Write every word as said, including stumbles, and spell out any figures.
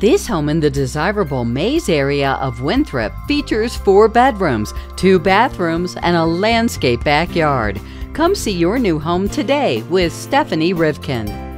This home in the desirable Maze area of Winthrop features four bedrooms, two bathrooms, and a landscape backyard. Come see your new home today with Stephanie Rivkind.